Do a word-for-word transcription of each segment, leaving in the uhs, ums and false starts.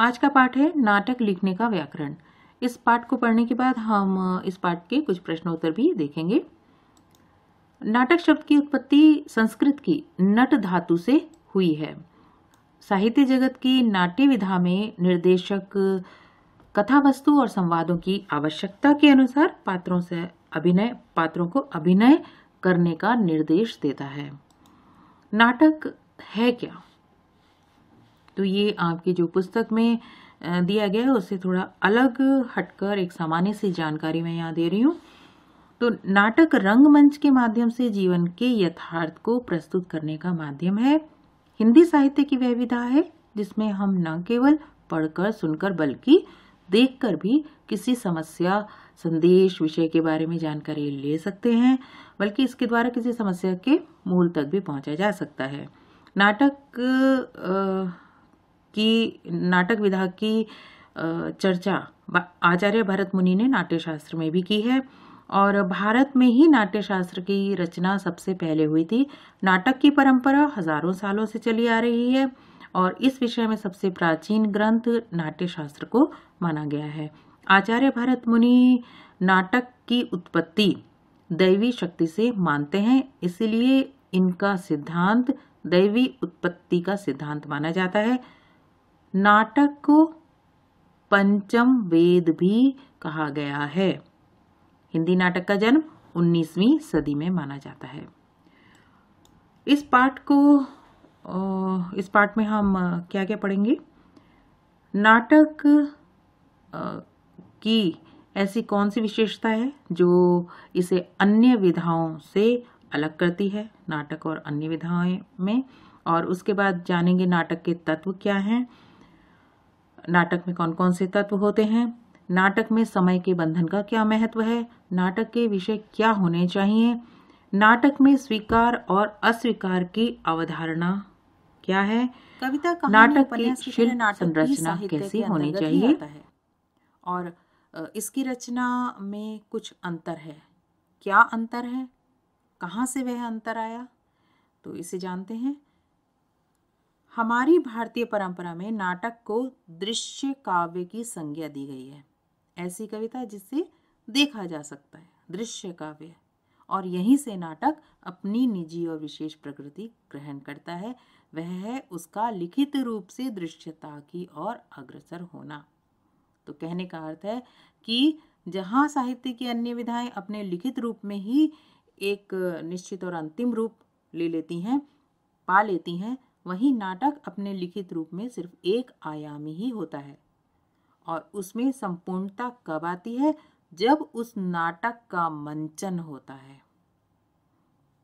आज का पाठ है नाटक लिखने का व्याकरण। इस पाठ को पढ़ने के बाद हम इस पाठ के कुछ प्रश्नोत्तर भी देखेंगे। नाटक शब्द की उत्पत्ति संस्कृत की नट धातु से हुई है। साहित्य जगत की नाट्य विधा में निर्देशक कथा वस्तु और संवादों की आवश्यकता के अनुसार पात्रों से अभिनय पात्रों को अभिनय करने का निर्देश देता है। नाटक है क्या, तो ये आपकी जो पुस्तक में दिया गया है उससे थोड़ा अलग हटकर एक सामान्य सी जानकारी मैं यहाँ दे रही हूँ। तो नाटक रंगमंच के माध्यम से जीवन के यथार्थ को प्रस्तुत करने का माध्यम है। हिंदी साहित्य की वह विधा है जिसमें हम न केवल पढ़कर सुनकर बल्कि देखकर भी किसी समस्या, संदेश, विषय के बारे में जानकारी ले सकते हैं, बल्कि इसके द्वारा किसी समस्या के मूल तक भी पहुँचा जा सकता है। नाटक की नाटक विधा की चर्चा आचार्य भरत मुनि ने नाट्यशास्त्र में भी की है और भारत में ही नाट्यशास्त्र की रचना सबसे पहले हुई थी। नाटक की परंपरा हजारों सालों से चली आ रही है और इस विषय में सबसे प्राचीन ग्रंथ नाट्यशास्त्र को माना गया है। आचार्य भरत मुनि नाटक की उत्पत्ति दैवी शक्ति से मानते हैं, इसीलिए इनका सिद्धांत दैवी उत्पत्ति का सिद्धांत माना जाता है। नाटक को पंचम वेद भी कहा गया है। हिंदी नाटक का जन्म उन्नीसवीं सदी में माना जाता है। इस पाठ को इस पाठ में हम क्या क्या पढ़ेंगे। नाटक की ऐसी कौन सी विशेषता है जो इसे अन्य विधाओं से अलग करती है, नाटक और अन्य विधाएं में। और उसके बाद जानेंगे नाटक के तत्व क्या हैं, नाटक में कौन कौन से तत्व होते हैं, नाटक में समय के बंधन का क्या महत्व है, नाटक के विषय क्या होने चाहिए, नाटक में स्वीकार और अस्वीकार की अवधारणा क्या है, कविता नाटक की शिल्प संरचना कैसी होनी चाहिए और इसकी रचना में कुछ अंतर है, क्या अंतर है, कहाँ से वह अंतर आया, तो इसे जानते हैं। हमारी भारतीय परंपरा में नाटक को दृश्य काव्य की संज्ञा दी गई है। ऐसी कविता जिसे देखा जा सकता है, दृश्य काव्य, और यहीं से नाटक अपनी निजी और विशेष प्रकृति ग्रहण करता है। वह है उसका लिखित रूप से दृश्यता की ओर अग्रसर होना। तो कहने का अर्थ है कि जहाँ साहित्य की अन्य विधाएं अपने लिखित रूप में ही एक निश्चित और अंतिम रूप ले लेती हैं, पा लेती हैं, वहीं नाटक अपने लिखित रूप में सिर्फ एक आयामी ही होता है। और उसमें संपूर्णता कब आती है, जब उस नाटक का मंचन होता है।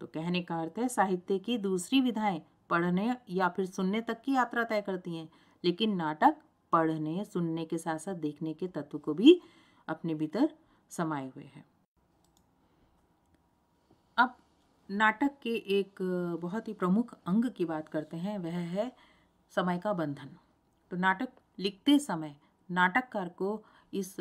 तो कहने का अर्थ है साहित्य की दूसरी विधाएं पढ़ने या फिर सुनने तक की यात्रा तय करती हैं, लेकिन नाटक पढ़ने सुनने के साथ साथ देखने के तत्व को भी अपने भीतर समाये हुए है। अब नाटक के एक बहुत ही प्रमुख अंग की बात करते हैं, वह है समय का बंधन। तो नाटक लिखते समय नाटककार को इस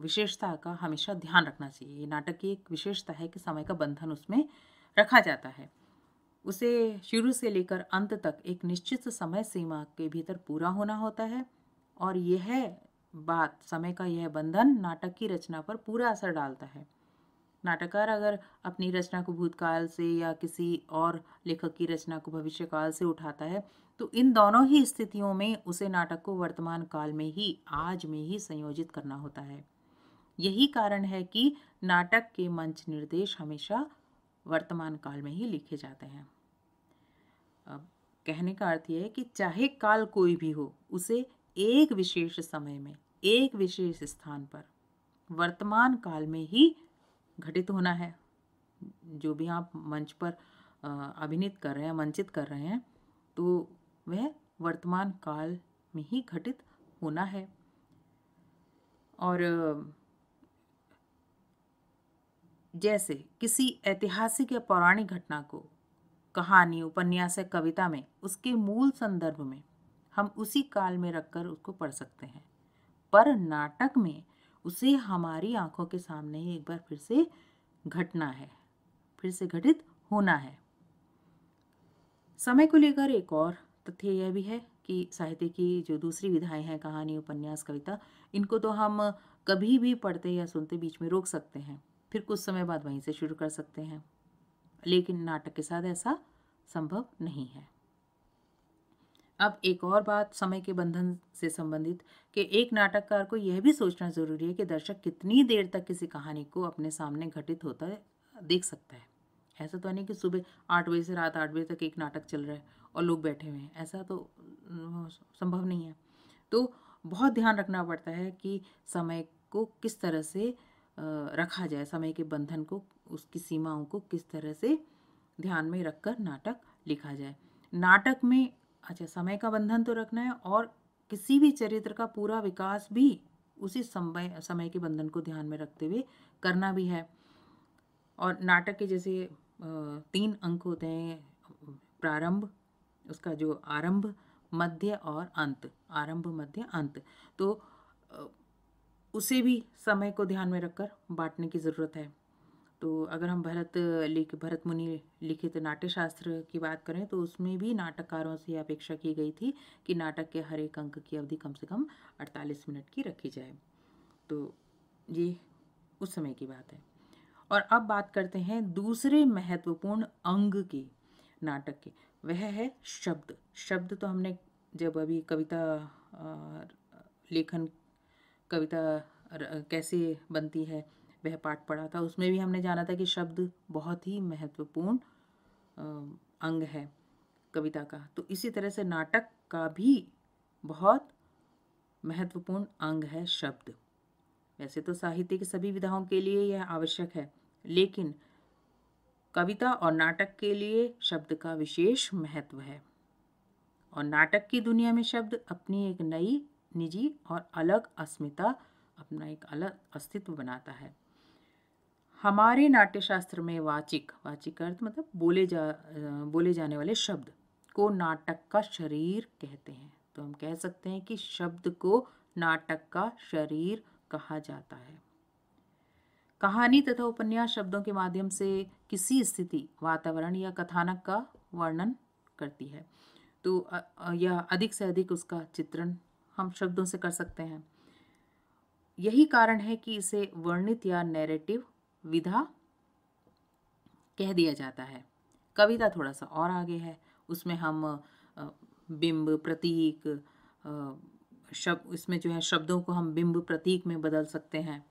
विशेषता का हमेशा ध्यान रखना चाहिए। नाटक की एक विशेषता है कि समय का बंधन उसमें रखा जाता है, उसे शुरू से लेकर अंत तक एक निश्चित समय सीमा के भीतर पूरा होना होता है। और यह बात, समय का यह बंधन नाटक की रचना पर पूरा असर डालता है। नाटककार अगर अपनी रचना को भूतकाल से या किसी और लेखक की रचना को भविष्यकाल से उठाता है, तो इन दोनों ही स्थितियों में उसे नाटक को वर्तमान काल में ही, आज में ही संयोजित करना होता है। यही कारण है कि नाटक के मंच निर्देश हमेशा वर्तमान काल में ही लिखे जाते हैं। अब कहने का अर्थ यह है कि चाहे काल कोई भी हो, उसे एक विशेष समय में, एक विशेष स्थान पर, वर्तमान काल में ही घटित होना है। जो भी आप मंच पर अभिनीत कर रहे हैं, मंचित कर रहे हैं, तो वह वर्तमान काल में ही घटित होना है। और जैसे किसी ऐतिहासिक या पौराणिक घटना को कहानी, उपन्यास या कविता में उसके मूल संदर्भ में हम उसी काल में रखकर उसको पढ़ सकते हैं, पर नाटक में उसे हमारी आंखों के सामने ही एक बार फिर से घटना है, फिर से घटित होना है। समय को लेकर एक और तथ्य यह भी है की साहित्य की जो दूसरी विधाएं हैं, कहानी, उपन्यास, कविता, इनको तो हम कभी भी पढ़ते या सुनते बीच में रोक सकते हैं, फिर कुछ समय बाद वहीं से शुरू कर सकते हैं, लेकिन नाटक के साथ ऐसा संभव नहीं है। अब एक और बात समय के बंधन से संबंधित, कि एक नाटककार को यह भी सोचना जरूरी है कि दर्शक कितनी देर तक किसी कहानी को अपने सामने घटित होता है देख सकता है। ऐसा तो नहीं कि सुबह आठ बजे से रात आठ बजे तक एक नाटक चल रहा है और लोग बैठे हुए हैं, ऐसा तो संभव नहीं है। तो बहुत ध्यान रखना पड़ता है कि समय को किस तरह से रखा जाए, समय के बंधन को, उसकी सीमाओं को किस तरह से ध्यान में रखकर नाटक लिखा जाए। नाटक में अच्छा समय का बंधन तो रखना है, और किसी भी चरित्र का पूरा विकास भी उसी समय समय के बंधन को ध्यान में रखते हुए करना भी है। और नाटक के जैसे तीन अंक होते हैं, प्रारंभ, उसका जो आरंभ, मध्य और अंत, आरंभ मध्य अंत, तो उसे भी समय को ध्यान में रखकर बांटने की ज़रूरत है। तो अगर हम भरत लिख भरत मुनि लिखित नाट्यशास्त्र की बात करें तो उसमें भी नाटककारों से अपेक्षा की गई थी कि नाटक के हर एक अंक की अवधि कम से कम अड़तालीस मिनट की रखी जाए। तो ये उस समय की बात है। और अब बात करते हैं दूसरे महत्वपूर्ण अंग की नाटक के, वह है शब्द। शब्द तो हमने जब अभी कविता लेखन, कविता कैसे बनती है वह पाठ पढ़ा था, उसमें भी हमने जाना था कि शब्द बहुत ही महत्वपूर्ण अंग है कविता का। तो इसी तरह से नाटक का भी बहुत महत्वपूर्ण अंग है शब्द। वैसे तो साहित्य की सभी विधाओं के लिए यह आवश्यक है, लेकिन कविता और नाटक के लिए शब्द का विशेष महत्व है। और नाटक की दुनिया में शब्द अपनी एक नई निजी और अलग अस्मिता, अपना एक अलग अस्तित्व बनाता है। हमारे नाट्यशास्त्र में वाचिक, वाचिक अर्थ मतलब बोले जा बोले जाने वाले शब्द को नाटक का शरीर कहते हैं। तो हम कह सकते हैं कि शब्द को नाटक का शरीर कहा जाता है। कहानी तथा उपन्यास शब्दों के माध्यम से किसी स्थिति, वातावरण या कथानक का वर्णन करती है, तो यह अधिक से अधिक उसका चित्रण हम शब्दों से कर सकते हैं। यही कारण है कि इसे वर्णित या नैरेटिव विधा कह दिया जाता है। कविता थोड़ा सा और आगे है, उसमें हम बिंब, प्रतीक, शब्द, इसमें जो है शब्दों को हम बिंब प्रतीक में बदल सकते हैं।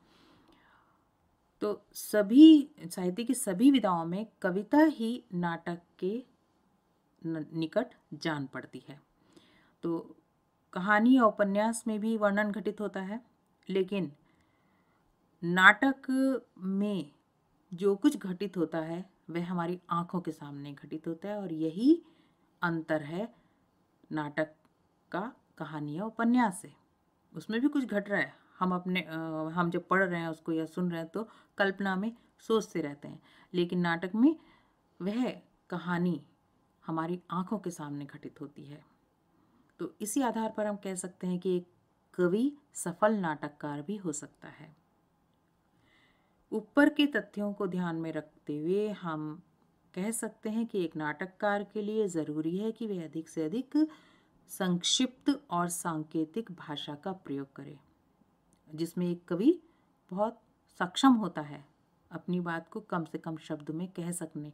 तो सभी साहित्य की सभी विधाओं में कविता ही नाटक के निकट जान पड़ती है। तो कहानी या उपन्यास में भी वर्णन घटित होता है, लेकिन नाटक में जो कुछ घटित होता है वह हमारी आँखों के सामने घटित होता है, और यही अंतर है नाटक का कहानी या उपन्यास से। उसमें भी कुछ घट रहा है, हम अपने हम जब पढ़ रहे हैं उसको या सुन रहे हैं तो कल्पना में सोचते रहते हैं, लेकिन नाटक में वह कहानी हमारी आँखों के सामने घटित होती है। तो इसी आधार पर हम कह सकते हैं कि एक कवि सफल नाटककार भी हो सकता है। ऊपर के तथ्यों को ध्यान में रखते हुए हम कह सकते हैं कि एक नाटककार के लिए ज़रूरी है कि वे अधिक से अधिक संक्षिप्त और सांकेतिक भाषा का प्रयोग करें, जिसमें एक कवि बहुत सक्षम होता है अपनी बात को कम से कम शब्द में कह सकने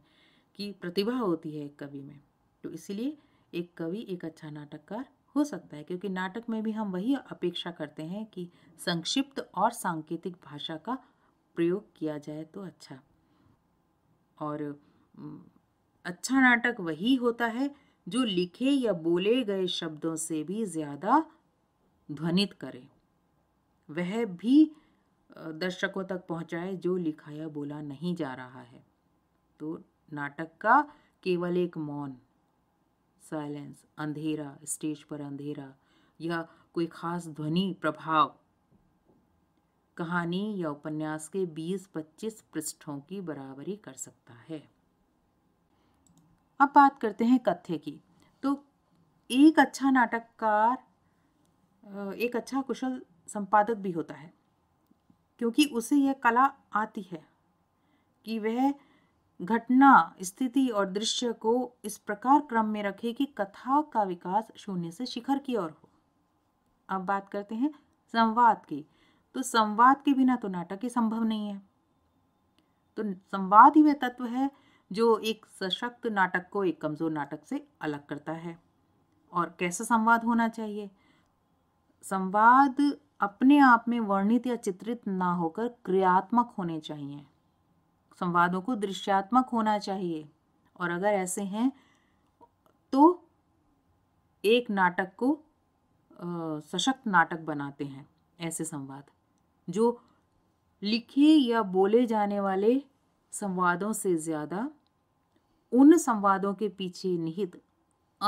की प्रतिभा होती है एक कवि में। तो इसीलिए एक कवि एक अच्छा नाटककार हो सकता है, क्योंकि नाटक में भी हम वही अपेक्षा करते हैं कि संक्षिप्त और सांकेतिक भाषा का प्रयोग किया जाए तो अच्छा। और अच्छा नाटक वही होता है जो लिखे या बोले गए शब्दों से भी ज़्यादा ध्वनित करे, वह भी दर्शकों तक पहुंचाए जो लिखा या बोला नहीं जा रहा है। तो नाटक का केवल एक मौन, साइलेंस, अंधेरा, स्टेज पर अंधेरा या कोई खास ध्वनि प्रभाव कहानी या उपन्यास के बीस पच्चीस पृष्ठों की बराबरी कर सकता है। अब बात करते हैं कथ्य की। तो एक अच्छा नाटककार एक अच्छा कुशल संपादक भी होता है, क्योंकि उसे यह कला आती है कि वह घटना, स्थिति और दृश्य को इस प्रकार क्रम में रखें कि कथा का विकास शून्य से शिखर की ओर हो। अब बात करते हैं संवाद की। तो संवाद के बिना तो नाटक ही संभव नहीं है। तो संवाद ही वह तत्व है जो एक सशक्त नाटक को एक कमजोर नाटक से अलग करता है। और कैसा संवाद होना चाहिए? संवाद अपने आप में वर्णित या चित्रित ना होकर क्रियात्मक होने चाहिए। संवादों को दृश्यात्मक होना चाहिए, और अगर ऐसे हैं तो एक नाटक को आ, सशक्त नाटक बनाते हैं। ऐसे संवाद जो लिखे या बोले जाने वाले संवादों से ज़्यादा उन संवादों के पीछे निहित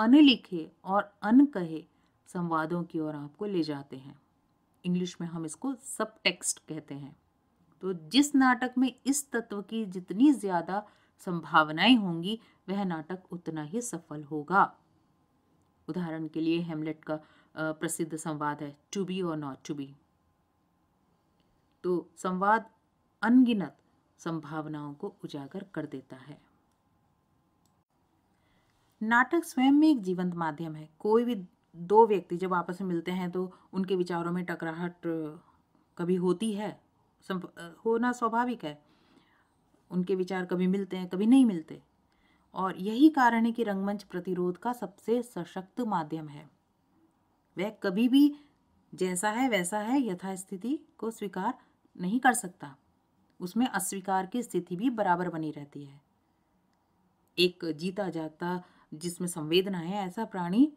अनलिखे और अनकहे संवादों की ओर आपको ले जाते हैं। इंग्लिश में हम इसको सब टेक्स्ट कहते हैं। तो जिस नाटक में इस तत्व की जितनी ज़्यादा संभावनाएं होंगी वह नाटक उतना ही सफल होगा। उदाहरण के लिए हेमलेट का प्रसिद्ध संवाद है to be or not to be. तो संवाद अनगिनत संभावनाओं को उजागर कर देता है। नाटक स्वयं में एक जीवंत माध्यम है। कोई भी दो व्यक्ति जब आपस में मिलते हैं तो उनके विचारों में टकराहट कभी होती है, होना स्वाभाविक है। उनके विचार कभी मिलते हैं कभी नहीं मिलते, और यही कारण है कि रंगमंच प्रतिरोध का सबसे सशक्त माध्यम है। वह कभी भी जैसा है वैसा है यथास्थिति को स्वीकार नहीं कर सकता। उसमें अस्वीकार की स्थिति भी बराबर बनी रहती है। एक जीता जागता जिसमें संवेदना है ऐसा प्राणी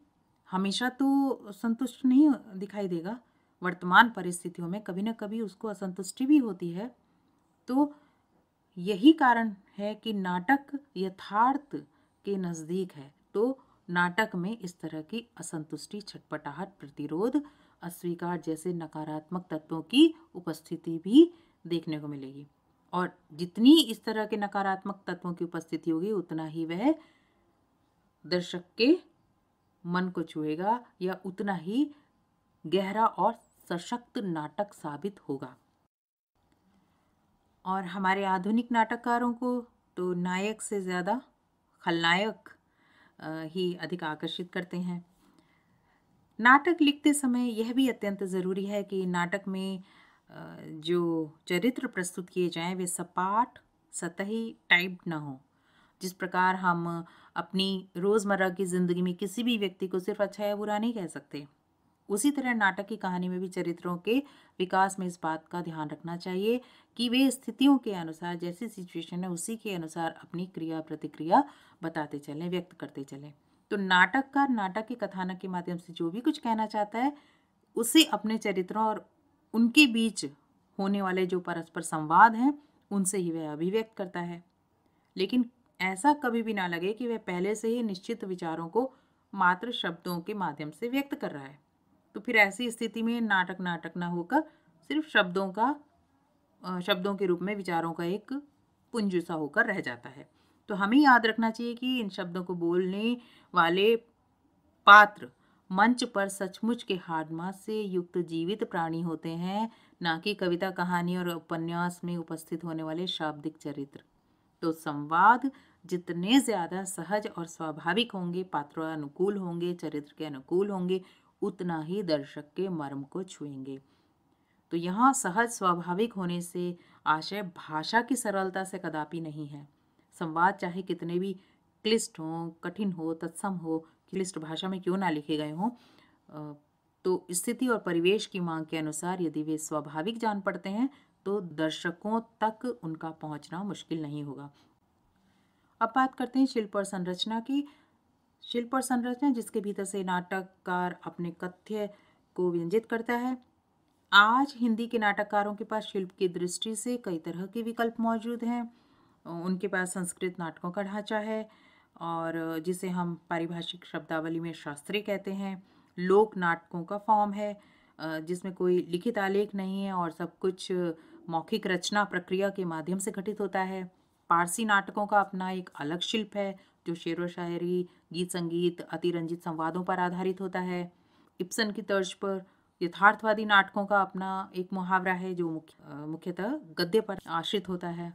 हमेशा तो संतुष्ट नहीं दिखाई देगा। वर्तमान परिस्थितियों में कभी न कभी उसको असंतुष्टि भी होती है। तो यही कारण है कि नाटक यथार्थ के नज़दीक है। तो नाटक में इस तरह की असंतुष्टि, छटपटाहट, प्रतिरोध, अस्वीकार जैसे नकारात्मक तत्वों की उपस्थिति भी देखने को मिलेगी। और जितनी इस तरह के नकारात्मक तत्वों की उपस्थिति होगी उतना ही वह दर्शक के मन को छुएगा या उतना ही गहरा और सशक्त नाटक साबित होगा। और हमारे आधुनिक नाटककारों को तो नायक से ज़्यादा खलनायक ही अधिक आकर्षित करते हैं। नाटक लिखते समय यह भी अत्यंत ज़रूरी है कि नाटक में जो चरित्र प्रस्तुत किए जाएं वे सपाट, सतही, टाइप्ड ना हो। जिस प्रकार हम अपनी रोज़मर्रा की ज़िंदगी में किसी भी व्यक्ति को सिर्फ अच्छा या बुरा नहीं कह सकते, उसी तरह नाटक की कहानी में भी चरित्रों के विकास में इस बात का ध्यान रखना चाहिए कि वे स्थितियों के अनुसार, जैसी सिचुएशन है उसी के अनुसार अपनी क्रिया प्रतिक्रिया बताते चलें, व्यक्त करते चलें। तो नाटककार नाटक के कथानक के माध्यम से जो भी कुछ कहना चाहता है उसे अपने चरित्रों और उनके बीच होने वाले जो परस्पर संवाद हैं उनसे ही वह अभिव्यक्त करता है। लेकिन ऐसा कभी भी ना लगे कि वह पहले से ही निश्चित विचारों को मात्र शब्दों के माध्यम से व्यक्त कर रहा है। तो फिर ऐसी स्थिति में नाटक नाटक ना होकर सिर्फ शब्दों का शब्दों के रूप में विचारों का एक पुंज सा होकर रह जाता है। तो हमें याद रखना चाहिए कि इन शब्दों को बोलने वाले पात्र मंच पर सचमुच के हार्डमास से युक्त जीवित प्राणी होते हैं, ना कि कविता, कहानी और उपन्यास में उपस्थित होने वाले शाब्दिक चरित्र। तो संवाद जितने ज़्यादा सहज और स्वाभाविक होंगे, पात्रानुकूल होंगे, चरित्र के अनुकूल होंगे, उतना ही दर्शक के मर्म को छुएंगे। तो यहाँ सहज स्वाभाविक होने से आशय भाषा की सरलता से कदापि नहीं है। संवाद चाहे कितने भी क्लिष्ट हों, कठिन हो, तत्सम हो, क्लिष्ट भाषा में क्यों ना लिखे गए हों, तो स्थिति और परिवेश की मांग के अनुसार यदि वे स्वाभाविक जान पड़ते हैं तो दर्शकों तक उनका पहुंचना मुश्किल नहीं होगा। अब बात करते हैं शिल्प और संरचना की। शिल्प और संरचना जिसके भीतर से नाटककार अपने कथ्य को व्यंजित करता है। आज हिंदी के नाटककारों के पास शिल्प की दृष्टि से कई तरह के विकल्प मौजूद हैं। उनके पास संस्कृत नाटकों का ढांचा है, और जिसे हम पारिभाषिक शब्दावली में शास्त्रीय कहते हैं। लोक नाटकों का फॉर्म है जिसमें कोई लिखित आलेख नहीं है और सब कुछ मौखिक रचना प्रक्रिया के माध्यम से घटित होता है। पारसी नाटकों का अपना एक अलग शिल्प है जो शेरो शायरी, गीत संगीत, अतिरंजित संवादों पर आधारित होता है। इब्सन की तर्ज पर यथार्थवादी नाटकों का अपना एक मुहावरा है जो मुख्यतः गद्य पर आश्रित होता है।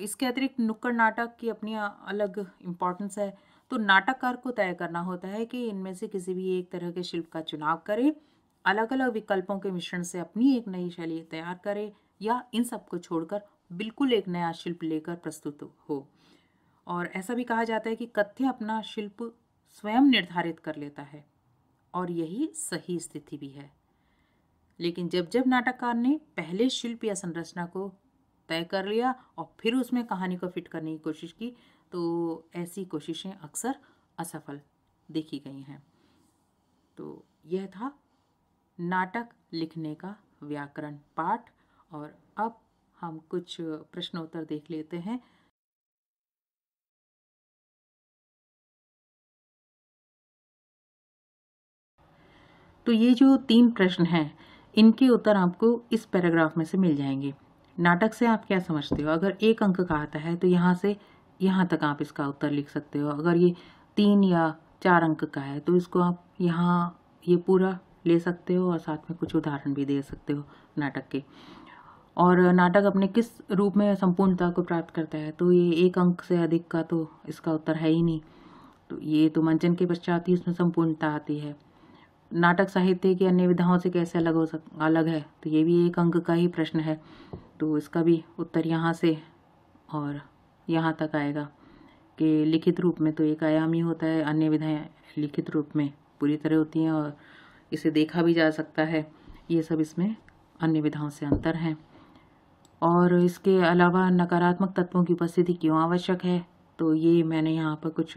इसके अतिरिक्त नुक्कड़ नाटक की अपनी अलग इम्पॉर्टेंस है। तो नाटककार को तय करना होता है कि इनमें से किसी भी एक तरह के शिल्प का चुनाव करे, अलग अलग विकल्पों के मिश्रण से अपनी एक नई शैली तैयार करे या इन सब को छोड़कर बिल्कुल एक नया शिल्प लेकर प्रस्तुत हो। और ऐसा भी कहा जाता है कि कथ्य अपना शिल्प स्वयं निर्धारित कर लेता है और यही सही स्थिति भी है। लेकिन जब जब नाटककार ने पहले शिल्प या संरचना को तय कर लिया और फिर उसमें कहानी को फिट करने की कोशिश की तो ऐसी कोशिशें अक्सर असफल देखी गई हैं। तो यह था नाटक लिखने का व्याकरण पाठ। और अब हम कुछ प्रश्नोत्तर देख लेते हैं। तो ये जो तीन प्रश्न हैं इनके उत्तर आपको इस पैराग्राफ में से मिल जाएंगे। नाटक से आप क्या समझते हो? अगर एक अंक का आता है तो यहाँ से यहाँ तक आप इसका उत्तर लिख सकते हो। अगर ये तीन या चार अंक का है तो इसको आप यहाँ ये पूरा ले सकते हो और साथ में कुछ उदाहरण भी दे सकते हो नाटक के। और नाटक अपने किस रूप में संपूर्णता को प्राप्त करता है? तो ये एक अंक से अधिक का तो इसका उत्तर है ही नहीं। तो ये तो मंचन के पश्चात ही उसमें संपूर्णता आती है। नाटक साहित्य की अन्य विधाओं से कैसे अलग हो सक अलग है? तो ये भी एक अंक का ही प्रश्न है, तो इसका भी उत्तर यहाँ से और यहाँ तक आएगा कि लिखित रूप में तो एक आयाम ही होता है, अन्य विधाएँ लिखित रूप में पूरी तरह होती हैं और इसे देखा भी जा सकता है। ये सब इसमें अन्य विधाओं से अंतर हैं। और इसके अलावा नकारात्मक तत्वों की उपस्थिति क्यों आवश्यक है? तो ये मैंने यहाँ पर कुछ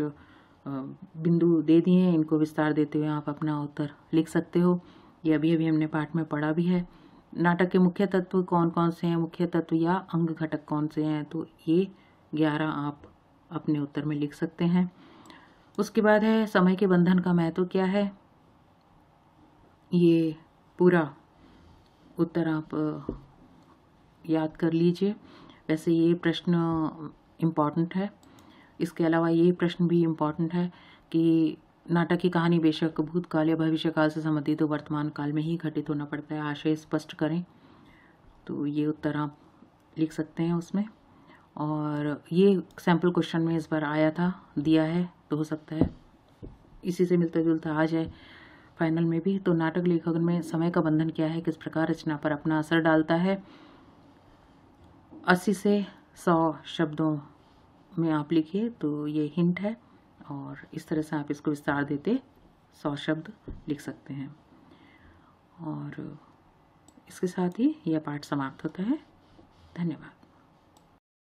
बिंदु दे दिए हैं, इनको विस्तार देते हुए आप अपना उत्तर लिख सकते हो। ये अभी अभी हमने पाठ में पढ़ा भी है। नाटक के मुख्य तत्व कौन कौन से हैं, मुख्य तत्व या अंग घटक कौन से हैं? तो ये ग्यारह आप अपने उत्तर में लिख सकते हैं। उसके बाद है समय के बंधन का महत्व क्या है? ये पूरा उत्तर आप याद कर लीजिए। वैसे ये प्रश्न इम्पॉर्टेंट है। इसके अलावा ये प्रश्न भी इम्पॉर्टेंट है कि नाटक की कहानी बेशक भूतकाल या भविष्यकाल से संबंधित तो वर्तमान काल में ही घटित होना पड़ता है, आशय स्पष्ट करें। तो ये उत्तर आप लिख सकते हैं उसमें। और ये सैम्पल क्वेश्चन में इस बार आया था, दिया है, तो हो सकता है इसी से मिलता जुलता आज है फाइनल में भी। तो नाटक लेखन में समय का बंधन क्या है, किस प्रकार रचना पर अपना असर डालता है? अस्सी से सौ शब्दों में आप लिखिए, तो ये हिंट है। और इस तरह से आप इसको विस्तार देते सौ शब्द लिख सकते हैं। और इसके साथ ही यह पाठ समाप्त होता है। धन्यवाद।